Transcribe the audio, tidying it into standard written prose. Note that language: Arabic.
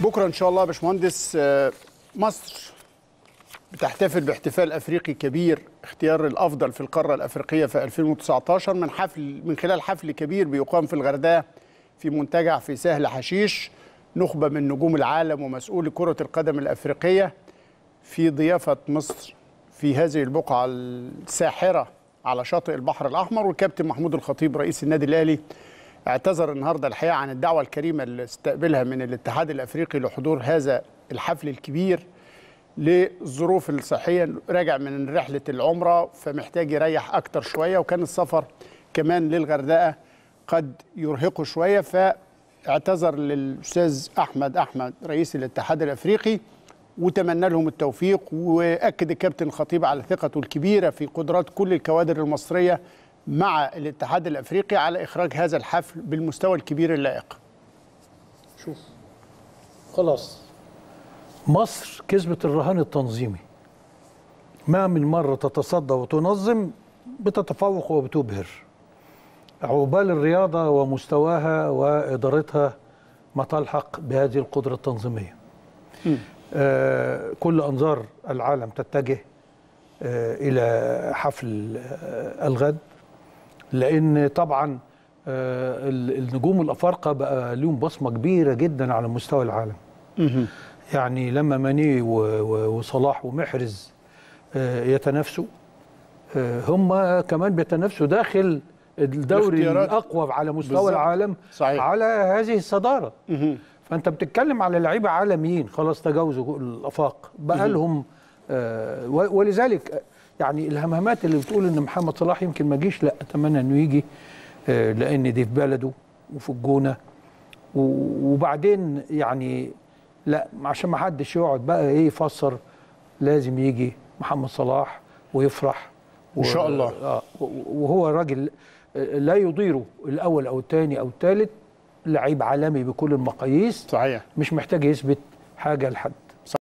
بكره ان شاء الله يا باشمهندس مصر بتحتفل باحتفال افريقي كبير، اختيار الافضل في القاره الافريقيه في 2019 من خلال حفل كبير بيقام في الغردقه في منتجع في سهل حشيش، نخبه من نجوم العالم ومسؤولي كره القدم الافريقيه في ضيافه مصر في هذه البقعه الساحره على شاطئ البحر الاحمر. والكابتن محمود الخطيب رئيس النادي الاهلي اعتذر النهارده الحقيقه عن الدعوه الكريمه اللي استقبلها من الاتحاد الافريقي لحضور هذا الحفل الكبير للظروف الصحيه، راجع من رحله العمره فمحتاج يريح اكتر شويه، وكان السفر كمان للغردقه قد يرهقه شويه، فاعتذر للاستاذ احمد رئيس الاتحاد الافريقي وتمنى لهم التوفيق. واكد الكابتن الخطيب على ثقته الكبيره في قدرات كل الكوادر المصريه مع الاتحاد الافريقي على اخراج هذا الحفل بالمستوى الكبير اللائق. شوف خلاص مصر كسبت الرهان التنظيمي، ما من مره تتصدى وتنظم بتتفوق وبتبهر. عقبال الرياضه ومستواها وادارتها ما تلحق بهذه القدره التنظيميه. كل انظار العالم تتجه الى حفل الغد، لان طبعا النجوم الافارقه بقى لهم بصمه كبيره جدا على مستوى العالم. يعني لما ماني وصلاح ومحرز يتنافسوا، هم كمان بيتنافسوا داخل الدوري الاقوى على مستوى بالزبط. العالم صحيح. على هذه الصداره. فانت بتتكلم على لعيبه عالميين خلاص تجاوزوا الافاق بقى لهم. ولذلك يعني الهمهمات اللي بتقول ان محمد صلاح يمكن ما يجيش، لا اتمنى انه يجي، لان دي في بلده وفي الجونه. وبعدين يعني لا، عشان ما حدش يقعد بقى ايه يفسر، لازم يجي محمد صلاح ويفرح ان شاء الله. وهو راجل لا يضيره الاول او الثاني او الثالث، لعيب عالمي بكل المقاييس صحيح، مش محتاج يثبت حاجه لحد.